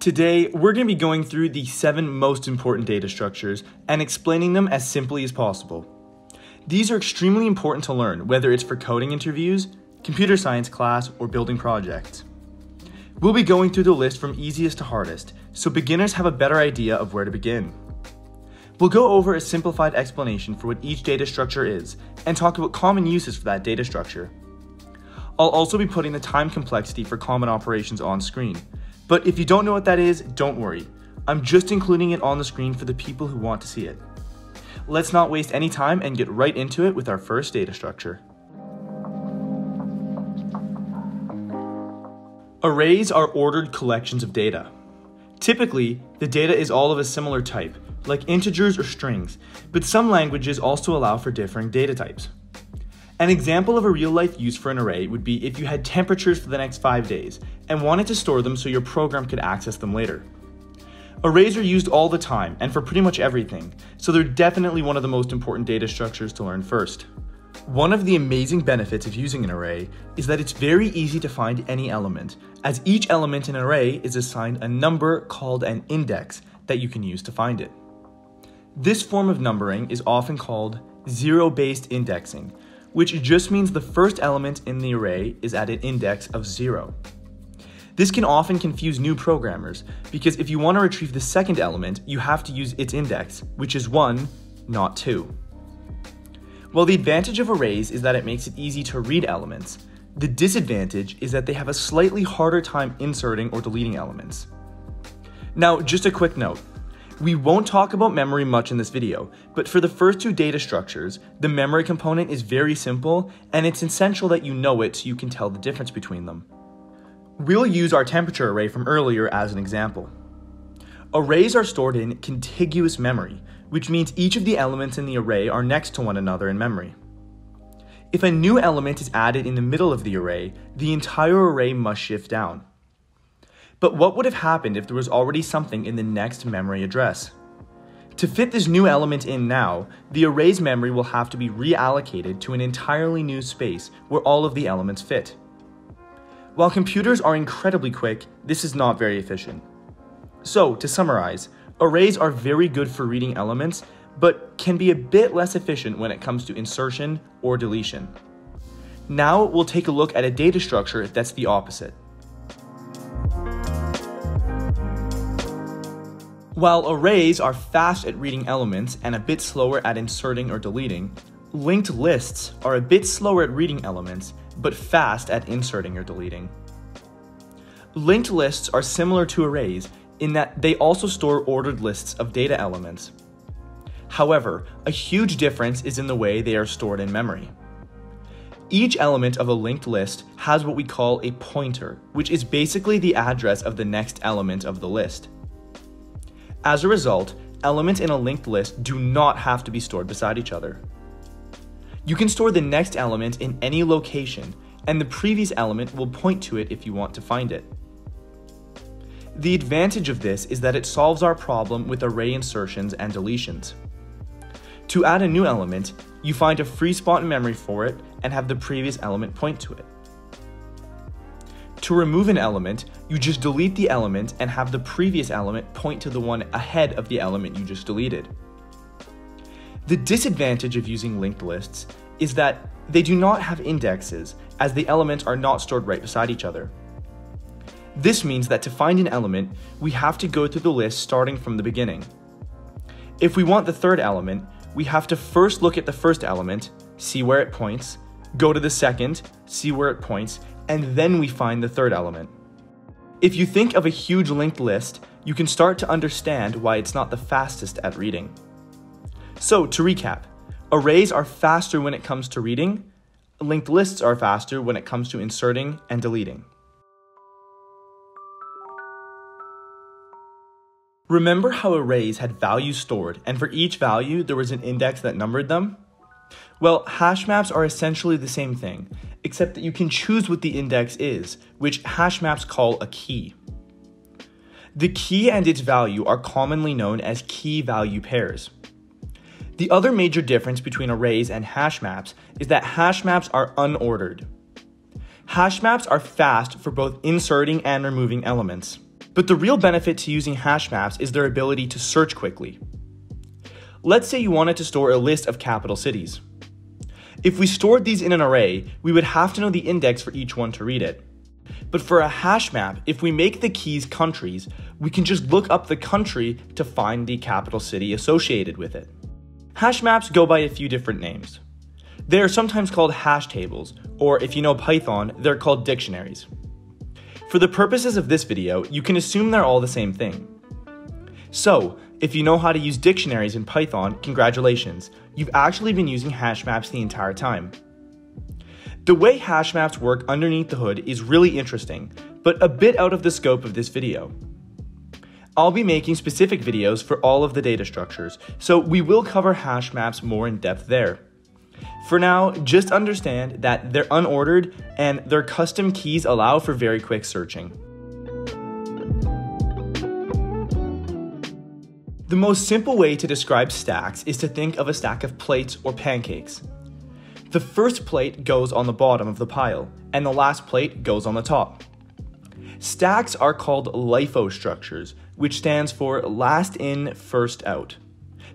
Today, we're going to be going through the 7 most important data structures and explaining them as simply as possible. These are extremely important to learn, whether it's for coding interviews, computer science class, or building projects. We'll be going through the list from easiest to hardest, so beginners have a better idea of where to begin. We'll go over a simplified explanation for what each data structure is and talk about common uses for that data structure. I'll also be putting the time complexity for common operations on screen. But if you don't know what that is, don't worry. I'm just including it on the screen for the people who want to see it. Let's not waste any time and get right into it with our first data structure. Arrays are ordered collections of data. Typically, the data is all of a similar type, like integers or strings, but some languages also allow for differing data types. An example of a real-life use for an array would be if you had temperatures for the next 5 days and wanted to store them so your program could access them later. Arrays are used all the time and for pretty much everything, so they're definitely one of the most important data structures to learn first. One of the amazing benefits of using an array is that it's very easy to find any element, as each element in an array is assigned a number called an index that you can use to find it. This form of numbering is often called zero-based indexing, which just means the first element in the array is at an index of 0. This can often confuse new programmers, because if you want to retrieve the second element, you have to use its index, which is 1, not 2. While the advantage of arrays is that it makes it easy to read elements, the disadvantage is that they have a slightly harder time inserting or deleting elements. Now, just a quick note. We won't talk about memory much in this video, but for the first two data structures, the memory component is very simple, and it's essential that you know it so you can tell the difference between them. We'll use our temperature array from earlier as an example. Arrays are stored in contiguous memory, which means each of the elements in the array are next to one another in memory. If a new element is added in the middle of the array, the entire array must shift down. But what would have happened if there was already something in the next memory address? To fit this new element in now, the array's memory will have to be reallocated to an entirely new space where all of the elements fit. While computers are incredibly quick, this is not very efficient. So, to summarize, arrays are very good for reading elements, but can be a bit less efficient when it comes to insertion or deletion. Now, we'll take a look at a data structure that's the opposite. While arrays are fast at reading elements and a bit slower at inserting or deleting, linked lists are a bit slower at reading elements, but fast at inserting or deleting. Linked lists are similar to arrays in that they also store ordered lists of data elements. However, a huge difference is in the way they are stored in memory. Each element of a linked list has what we call a pointer, which is basically the address of the next element of the list. As a result, elements in a linked list do not have to be stored beside each other. You can store the next element in any location, and the previous element will point to it if you want to find it. The advantage of this is that it solves our problem with array insertions and deletions. To add a new element, you find a free spot in memory for it and have the previous element point to it. To remove an element, you just delete the element and have the previous element point to the one ahead of the element you just deleted. The disadvantage of using linked lists is that they do not have indexes, as the elements are not stored right beside each other. This means that to find an element, we have to go through the list starting from the beginning. If we want the third element, we have to first look at the first element, see where it points, go to the second, see where it points, and then we find the third element. If you think of a huge linked list, you can start to understand why it's not the fastest at reading. So to recap, arrays are faster when it comes to reading, linked lists are faster when it comes to inserting and deleting. Remember how arrays had values stored, and for each value there was an index that numbered them? Well, hash maps are essentially the same thing, except that you can choose what the index is, which hash maps call a key. The key and its value are commonly known as key-value pairs. The other major difference between arrays and hash maps is that hash maps are unordered. Hash maps are fast for both inserting and removing elements. But the real benefit to using hash maps is their ability to search quickly. Let's say you wanted to store a list of capital cities. If we stored these in an array, we would have to know the index for each one to read it. But for a hash map, if we make the keys countries, we can just look up the country to find the capital city associated with it. Hash maps go by a few different names. They are sometimes called hash tables, or if you know Python, they're called dictionaries. For the purposes of this video, you can assume they're all the same thing. So, if you know how to use dictionaries in Python, congratulations, you've actually been using hash maps the entire time. The way hash maps work underneath the hood is really interesting, but a bit out of the scope of this video. I'll be making specific videos for all of the data structures, so we will cover hash maps more in depth there. For now, just understand that they're unordered and their custom keys allow for very quick searching. The most simple way to describe stacks is to think of a stack of plates or pancakes. The first plate goes on the bottom of the pile, and the last plate goes on the top. Stacks are called LIFO structures, which stands for last in, first out,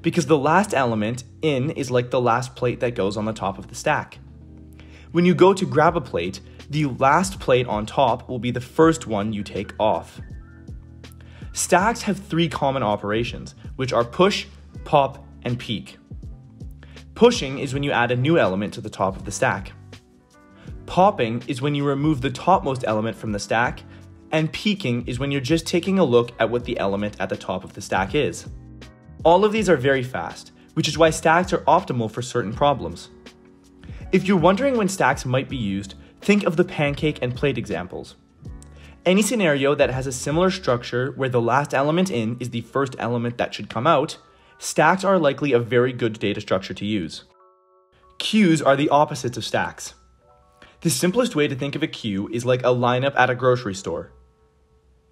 because the last element, in, is like the last plate that goes on the top of the stack. When you go to grab a plate, the last plate on top will be the first one you take off. Stacks have three common operations, which are push, pop, and peek. Pushing is when you add a new element to the top of the stack. Popping is when you remove the topmost element from the stack, and peeking is when you're just taking a look at what the element at the top of the stack is. All of these are very fast, which is why stacks are optimal for certain problems. If you're wondering when stacks might be used, think of the pancake and plate examples. Any scenario that has a similar structure where the last element in is the first element that should come out, stacks are likely a very good data structure to use. Queues are the opposites of stacks. The simplest way to think of a queue is like a lineup at a grocery store.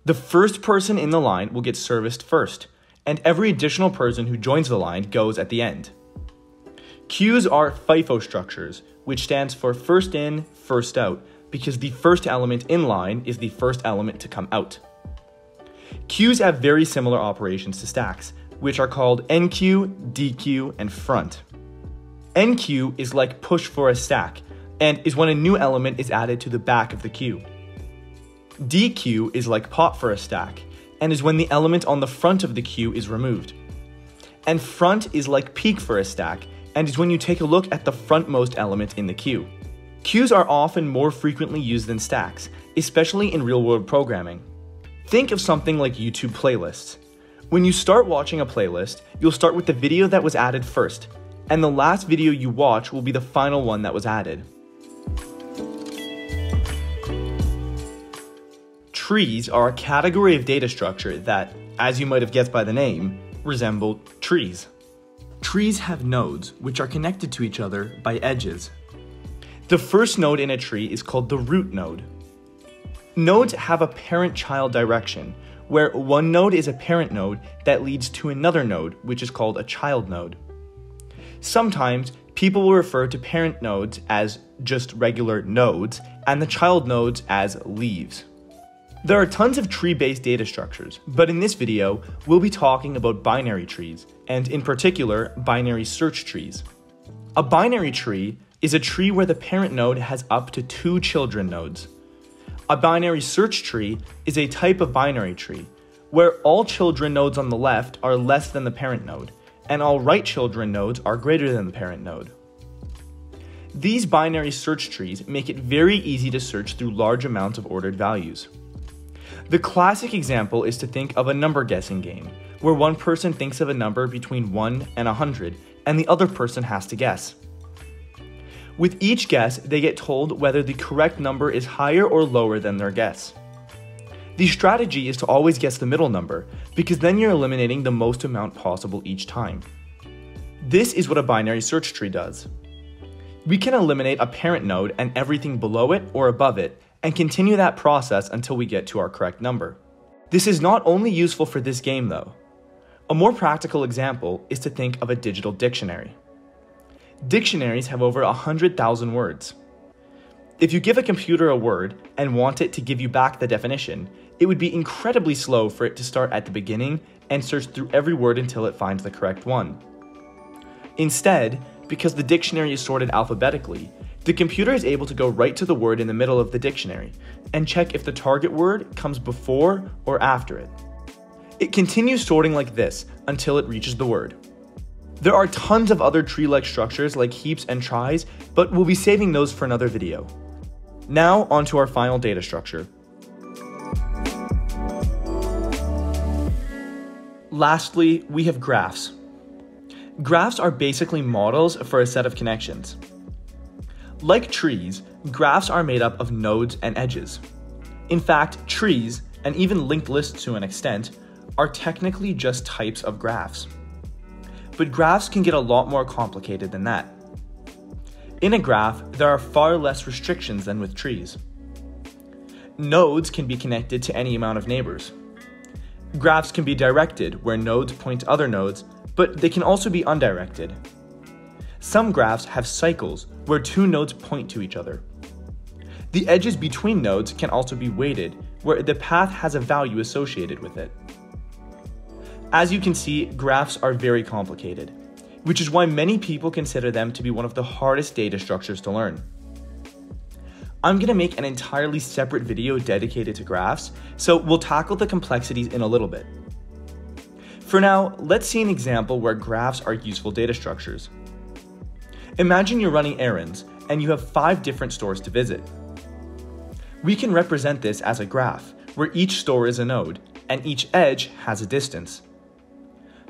The first person in the line will get serviced first, and every additional person who joins the line goes at the end. Queues are FIFO structures, which stands for first in, first out, because the first element in line is the first element to come out. Queues have very similar operations to stacks, which are called NQ, DQ, and front. NQ is like push for a stack, and is when a new element is added to the back of the queue. DQ is like pop for a stack, and is when the element on the front of the queue is removed. And front is like peek for a stack, and is when you take a look at the frontmost element in the queue. Queues are often more frequently used than stacks, especially in real-world programming. Think of something like YouTube playlists. When you start watching a playlist, you'll start with the video that was added first, and the last video you watch will be the final one that was added. Trees are a category of data structure that, as you might have guessed by the name, resemble trees. Trees have nodes, which are connected to each other by edges. The first node in a tree is called the root node. Nodes have a parent-child direction, where one node is a parent node that leads to another node, which is called a child node. Sometimes, people will refer to parent nodes as just regular nodes, and the child nodes as leaves. There are tons of tree-based data structures, but in this video, we'll be talking about binary trees, and in particular, binary search trees. A binary tree is a tree where the parent node has up to two children nodes. A binary search tree is a type of binary tree, where all children nodes on the left are less than the parent node, and all right children nodes are greater than the parent node. These binary search trees make it very easy to search through large amounts of ordered values. The classic example is to think of a number guessing game, where one person thinks of a number between 1 and 100, and the other person has to guess. With each guess, they get told whether the correct number is higher or lower than their guess. The strategy is to always guess the middle number, because then you're eliminating the most amount possible each time. This is what a binary search tree does. We can eliminate a parent node and everything below it or above it, and continue that process until we get to our correct number. This is not only useful for this game though. A more practical example is to think of a digital dictionary. Dictionaries have over 100,000 words. If you give a computer a word and want it to give you back the definition, It would be incredibly slow for it to start at the beginning and search through every word until it finds the correct one. Instead, because the dictionary is sorted alphabetically, the computer is able to go right to the word in the middle of the dictionary and check if the target word comes before or after it. It continues sorting like this until it reaches the word. There are tons of other tree-like structures like heaps and tries, but we'll be saving those for another video. Now onto our final data structure. Lastly, we have graphs. Graphs are basically models for a set of connections. Like trees, graphs are made up of nodes and edges. In fact, trees, and even linked lists to an extent, are technically just types of graphs. But graphs can get a lot more complicated than that. In a graph, there are far less restrictions than with trees. Nodes can be connected to any amount of neighbors. Graphs can be directed, where nodes point to other nodes, but they can also be undirected. Some graphs have cycles, where two nodes point to each other. The edges between nodes can also be weighted, where the path has a value associated with it. As you can see, graphs are very complicated, which is why many people consider them to be one of the hardest data structures to learn. I'm going to make an entirely separate video dedicated to graphs, so we'll tackle the complexities in a little bit. For now, let's see an example where graphs are useful data structures. Imagine you're running errands, and you have 5 different stores to visit. We can represent this as a graph, where each store is a node, and each edge has a distance.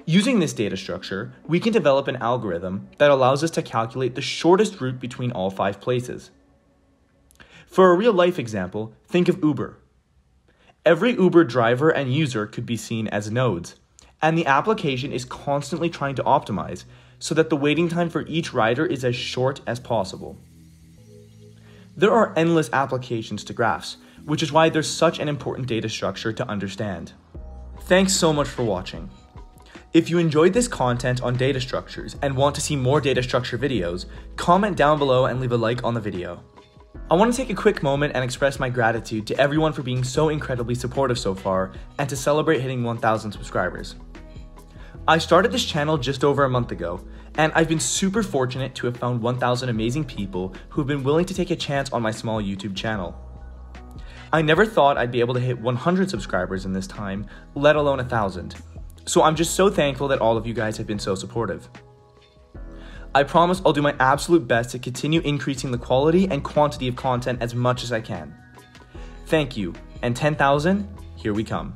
Using this data structure, we can develop an algorithm that allows us to calculate the shortest route between all 5 places. For a real-life example, think of Uber. Every Uber driver and user could be seen as nodes, and the application is constantly trying to optimize so that the waiting time for each rider is as short as possible. There are endless applications to graphs, which is why they're such an important data structure to understand. Thanks so much for watching. If you enjoyed this content on data structures and want to see more data structure videos, comment down below and leave a like on the video. I want to take a quick moment and express my gratitude to everyone for being so incredibly supportive so far and to celebrate hitting 1,000 subscribers. I started this channel just over a month ago, and I've been super fortunate to have found 1,000 amazing people who have been willing to take a chance on my small YouTube channel. I never thought I'd be able to hit 100 subscribers in this time, let alone 1,000, so I'm just so thankful that all of you guys have been so supportive. I promise I'll do my absolute best to continue increasing the quality and quantity of content as much as I can. Thank you, and 10,000, here we come.